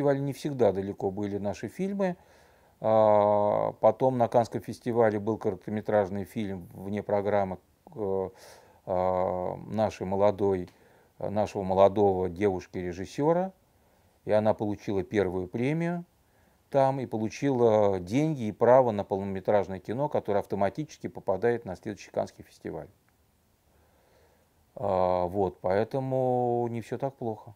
фестивале не всегда далеко были наши фильмы. Потом на Каннском фестивале был короткометражный фильм вне программы нашего молодого девушки-режиссера. И она получила первую премию там и получила деньги и право на полнометражное кино, которое автоматически попадает на следующий Каннский фестиваль. Вот, поэтому не все так плохо.